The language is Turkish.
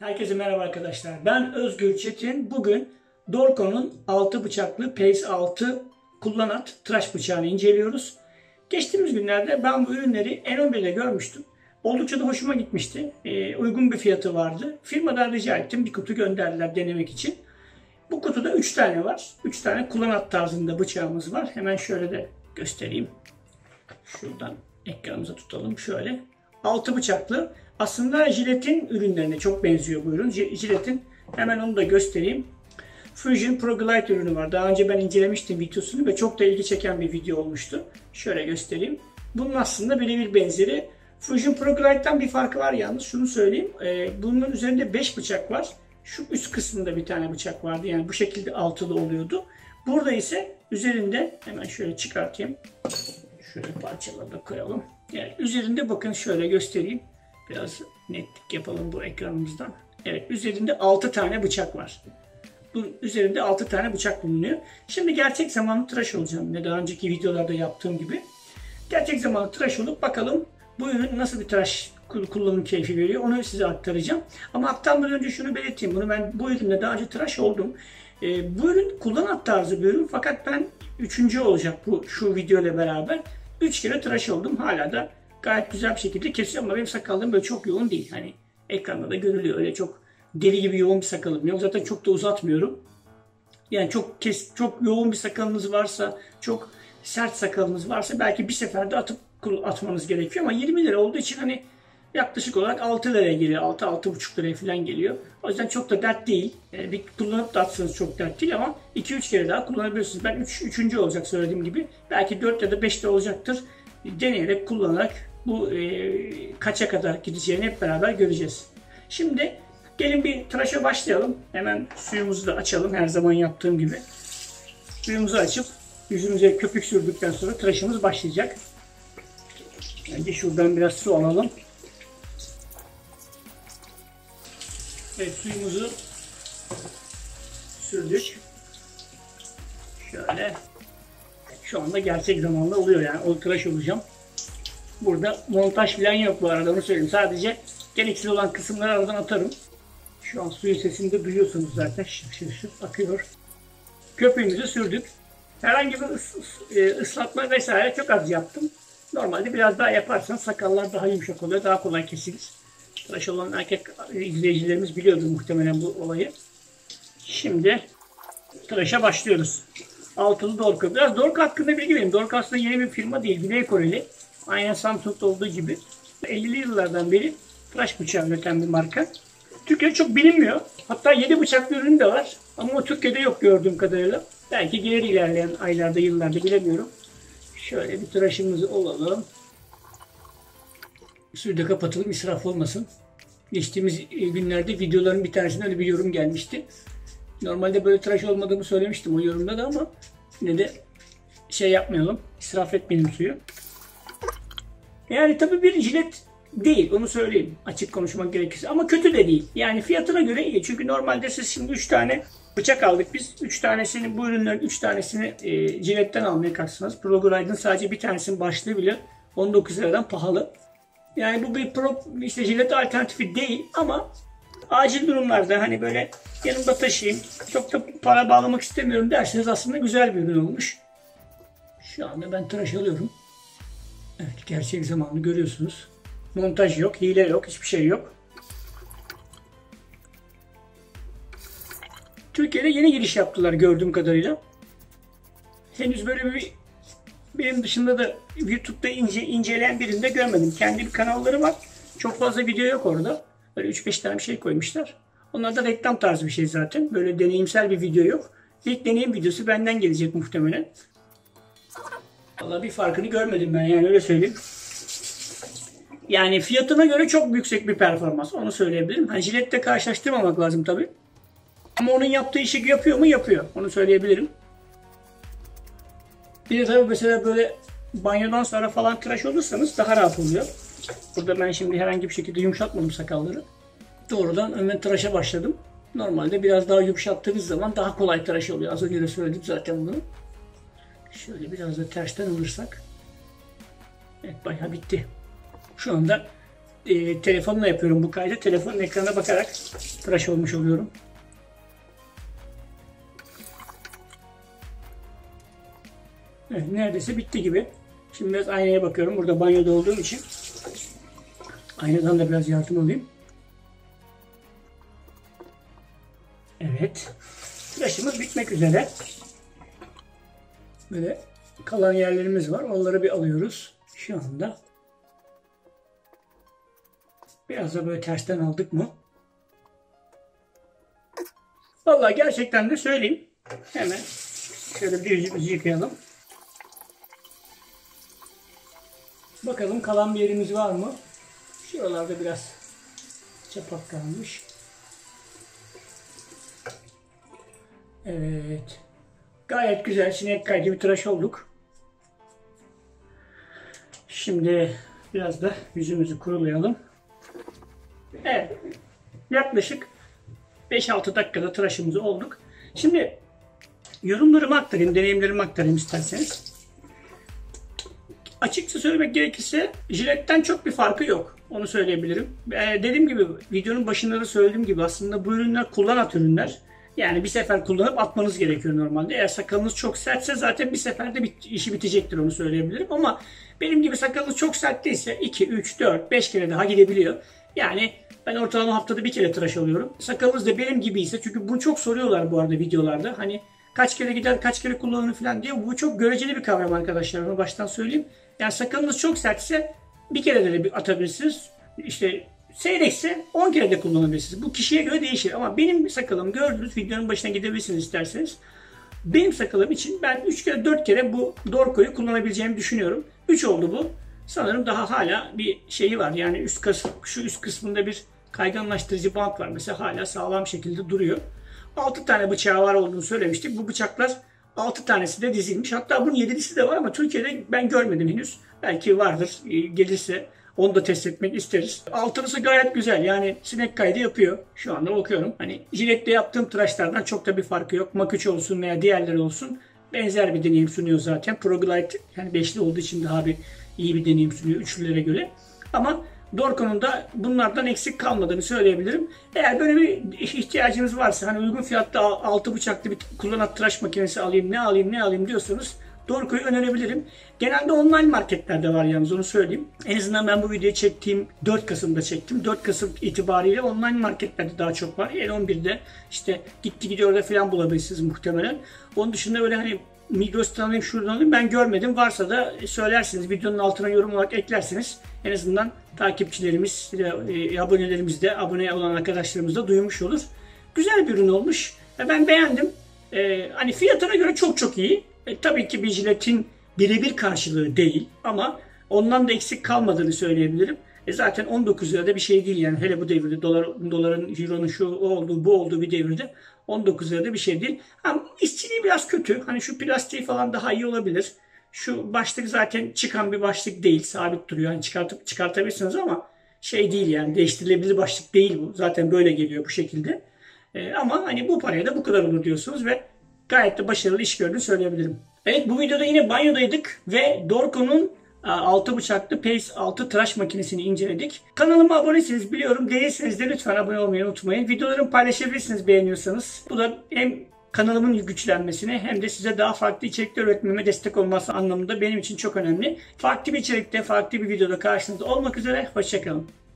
Herkese merhaba arkadaşlar. Ben Özgür Çetin. Bugün Dorco'nun 6 bıçaklı Pace 6 kullanat tıraş bıçağını inceliyoruz. Geçtiğimiz günlerde ben bu ürünleri N11'de görmüştüm. Oldukça da hoşuma gitmişti. Uygun bir fiyatı vardı. Firmadan rica ettim. Bir kutu gönderdiler denemek için. Bu kutuda 3 tane var. 3 tane kullanat tarzında bıçağımız var. Hemen şöyle de göstereyim. Şuradan ekranımıza tutalım. Şöyle. 6 bıçaklı. Aslında Gillette'in ürünlerine çok benziyor bu ürün. Gillette'in hemen onu da göstereyim. Fusion ProGlide ürünü var. Daha önce ben incelemiştim videosunu ve çok da ilgi çeken bir video olmuştu. Şöyle göstereyim. Bunun aslında birebir benzeri. Fusion ProGlide'den bir farkı var yalnız. Şunu söyleyeyim. Bunun üzerinde 5 bıçak var. Şu üst kısmında bir tane bıçak vardı. Yani bu şekilde altılı oluyordu. Burada ise üzerinde hemen şöyle çıkartayım. Şöyle parçalarını koyalım. Yani üzerinde bakın şöyle göstereyim. Biraz netlik yapalım bu ekranımızdan. Evet, üzerinde 6 tane bıçak var. Bunun üzerinde 6 tane bıçak bulunuyor. Şimdi gerçek zamanlı tıraş olacağım. Ne daha önceki videolarda yaptığım gibi. Gerçek zamanlı tıraş olup bakalım bu ürün nasıl bir tıraş kullanım keyfi veriyor. Onu size aktaracağım. Ama aktarmadan önce şunu belirteyim. Bu ürünle daha önce tıraş oldum. Bu ürün kullanat tarzı bir ürün. Fakat ben 3. olacak şu video ile beraber. 3 kere tıraş oldum. Hala da gayet güzel bir şekilde kesiyor ama benim sakalım böyle çok yoğun değil. Hani ekranda da görülüyor. Öyle çok deli gibi yoğun bir sakalım yok. Zaten çok da uzatmıyorum. Yani çok yoğun bir sakalınız varsa, çok sert sakalınız varsa belki bir seferde atmanız gerekiyor ama 20 lira olduğu için hani yaklaşık olarak 6 liraya geliyor. 6-6,5 liraya falan geliyor. O yüzden çok da dert değil. Yani bir kullanıp da atsanız çok dert değil ama 2-3 kere daha kullanabilirsiniz. Ben 3. olacak söylediğim gibi. Belki 4 ya da 5 de olacaktır. Deneyerek, kullanarak bu kaça kadar gideceğini hep beraber göreceğiz. Şimdi gelin bir tıraşa başlayalım. Hemen suyumuzu da açalım her zaman yaptığım gibi. Suyumuzu açıp yüzümüze köpük sürdükten sonra tıraşımız başlayacak. Önce şuradan biraz su alalım. Evet, suyumuzu sürdük. Şöyle. Şu anda gerçek zamanlı oluyor yani. O tıraş olacağım. Burada montaj falan yok bu arada, onu söyleyeyim. Sadece gereksiz olan kısımları aradan atarım. Şu an suyun sesini de duyuyorsunuz zaten. Şıp şıp şıp akıyor. Köpüğümüzü sürdük. Herhangi bir ıslatma vesaire çok az yaptım. Normalde biraz daha yaparsanız sakallar daha yumuşak oluyor. Daha kolay kesilir. Tıraş olan erkek izleyicilerimiz biliyordu muhtemelen bu olayı. Şimdi tıraşa başlıyoruz. Altılı Dorco. Biraz Dorco hakkında bilgi vereyim. Dorco aslında yeni bir firma değil. Güney Koreli. Aynen Samsung'da olduğu gibi. 50'li yıllardan beri tıraş bıçağı üreten bir marka. Türkiye'de çok bilinmiyor. Hatta 7 bıçaklı ürün de var. Ama o Türkiye'de yok gördüğüm kadarıyla. Belki gelir ilerleyen aylarda, yıllarda bilemiyorum. Şöyle bir tıraşımız olalım. Suyu da kapatalım, israf olmasın. Geçtiğimiz günlerde videoların bir tanesinde öyle bir yorum gelmişti. Normalde böyle tıraş olmadığımı söylemiştim o yorumda da ama yine de şey yapmayalım, israf etmeyelim suyu. Yani tabii bir Gillette değil, onu söyleyeyim açık konuşmak gerekirse, ama kötü de değil. Yani fiyatına göre iyi, çünkü normalde siz şimdi 3 tane bıçak aldık biz. 3 tanesini, bu ürünlerin 3 tanesini Gillette'den almaya kalksanız, ProGlide'ın sadece bir tanesinin başlığı bile 19 liradan pahalı. Yani bu bir Gillette alternatifi değil ama acil durumlarda hani böyle yanımda taşıyayım, çok da para bağlamak istemiyorum derseniz aslında güzel bir ürün olmuş. Şu anda ben tıraş alıyorum. Evet, gerçek zamanlı görüyorsunuz. Montaj yok, hile yok, hiçbir şey yok. Türkiye'de yeni giriş yaptılar gördüğüm kadarıyla. Henüz böyle bir benim dışında da YouTube'da inceleyen birini de görmedim. Kendi bir kanalları var. Çok fazla video yok orada. Böyle 3-5 tane bir şey koymuşlar. Onlar da reklam tarzı bir şey zaten. Böyle deneyimsel bir video yok. İlk deneyim videosu benden gelecek muhtemelen. Vallahi bir farkını görmedim ben, yani öyle söyleyeyim. Yani fiyatına göre çok yüksek bir performans. Onu söyleyebilirim. Hani Gillette'le karşılaştırmamak lazım tabii. Ama onun yaptığı işi yapıyor mu? Yapıyor. Onu söyleyebilirim. Bir de tabii mesela böyle banyodan sonra falan tıraş olursanız daha rahat oluyor. Burada ben şimdi herhangi bir şekilde yumuşatmadım sakalları. Doğrudan önden tıraşa başladım. Normalde biraz daha yumuşattığınız zaman daha kolay tıraş oluyor. Az önce de söyledim zaten bunu. Şöyle biraz da tersten alırsak. Evet, bayağı bitti. Şu anda telefonla yapıyorum bu kaydı. Telefonun ekranına bakarak tıraş olmuş oluyorum. Evet, neredeyse bitti gibi. Şimdi biraz aynaya bakıyorum. Burada banyoda olduğum için aynadan da biraz yardım alayım. Evet. Tıraşımız bitmek üzere. Böyle kalan yerlerimiz var. Onları bir alıyoruz şu anda. Biraz da böyle tersten aldık mı? Vallahi gerçekten de söyleyeyim. Hemen şöyle bir yüzümüzü yıkayalım. Bakalım kalan bir yerimiz var mı? Şuralarda biraz çapak kalmış. Evet. Gayet güzel sinek kaydı gibi tıraş olduk. Şimdi biraz da yüzümüzü kurulayalım. Evet. Yaklaşık 5-6 dakikada tıraşımız olduk. Şimdi yorumlarımı aktarayım, deneyimlerimi aktarayım isterseniz. Açıkça söylemek gerekirse Gillette'ten çok bir farkı yok. Onu söyleyebilirim. Dediğim gibi, videonun başında da söylediğim gibi aslında bu ürünler kullanat ürünler. Yani bir sefer kullanıp atmanız gerekiyor normalde. Eğer sakalınız çok sertse zaten bir seferde işi bitecektir, onu söyleyebilirim. Ama benim gibi sakalınız çok sert değilse 2, 3, 4, 5 kere daha gidebiliyor. Yani ben ortalama haftada bir kere tıraş oluyorum. Sakalınız da benim gibiyse, çünkü bunu çok soruyorlar bu arada videolarda. Hani kaç kere gider, kaç kere kullanılır falan diye. Bu çok göreceli bir kavram arkadaşlar. Onu baştan söyleyeyim. Yani sakalınız çok sertse bir kere de atabilirsiniz. İşte seyrekse 10 kere de kullanabilirsiniz. Bu kişiye göre değişir. Ama benim sakalım, gördüğünüz videonun başına gidebilirsiniz isterseniz. Benim sakalım için ben 3 kere 4 kere bu Dorco'yu kullanabileceğimi düşünüyorum. 3 oldu bu. Sanırım daha hala bir şeyi var. Yani şu üst kısmında bir kayganlaştırıcı bant var. Mesela hala sağlam şekilde duruyor. 6 tane bıçağı var olduğunu söylemiştik. Bu bıçaklar 6 tanesi de dizilmiş. Hatta bunun 7'lisi de var ama Türkiye'de ben görmedim henüz. Belki vardır. Gelirse onu da test etmek isteriz. Altılısı gayet güzel. Yani sinek kaydı yapıyor. Şu anda okuyorum. Hani Gillette'de yaptığım tıraşlardan çok da bir farkı yok. Mach 3 olsun veya diğerleri olsun. Benzer bir deneyim sunuyor zaten. ProGlide yani 5'li olduğu için daha bir iyi bir deneyim sunuyor 3'lülere göre. Ama Dorco'nun da bunlardan eksik kalmadığını söyleyebilirim. Eğer böyle bir ihtiyacınız varsa, hani uygun fiyatta 6 bıçaklı bir kullanat tıraş makinesi alayım, ne alayım diyorsanız Dorco'yu önerebilirim. Genelde online marketlerde var yalnız, onu söyleyeyim. En azından ben bu videoyu çektiğim 4 Kasım'da çektim. 4 Kasım itibariyle online marketlerde daha çok var. N11'de işte gitti gidiyorda falan bulabilirsiniz muhtemelen. Onun dışında böyle hani Migros'tan alayım, şuradan alayım ben görmedim. Varsa da söylersiniz. Videonun altına yorum olarak eklersiniz. En azından takipçilerimiz, abonelerimiz de, abone olan arkadaşlarımız da duymuş olur. Güzel bir ürün olmuş. Ben beğendim. Hani fiyatına göre çok iyi. Tabii ki bir Gillette'in birebir karşılığı değil ama ondan da eksik kalmadığını söyleyebilirim. Zaten 19 lirada bir şey değil yani, hele bu devirde doların, euronun şu olduğu bu olduğu bir devirde 19 lirada bir şey değil. Ama işçiliği biraz kötü. Hani şu plastiği falan daha iyi olabilir. Şu başlık zaten çıkan bir başlık değil. Sabit duruyor. Hani çıkartabilirsiniz ama şey değil yani, değiştirilebilir başlık değil bu. Zaten böyle geliyor bu şekilde. Ama hani bu paraya da bu kadar olur diyorsunuz ve gayet de başarılı iş gördüğünü söyleyebilirim. Evet, bu videoda yine banyodaydık ve Dorco'nun 6 bıçaklı Pace 6 tıraş makinesini inceledik. Kanalıma abonesiniz biliyorum. Değilseniz de lütfen abone olmayı unutmayın. Videolarımı paylaşabilirsiniz beğeniyorsanız. Bu da hem kanalımın güçlenmesine hem de size daha farklı içerikler üretmeme destek olması anlamında benim için çok önemli. Farklı bir içerikte, farklı bir videoda karşınızda olmak üzere. Hoşçakalın.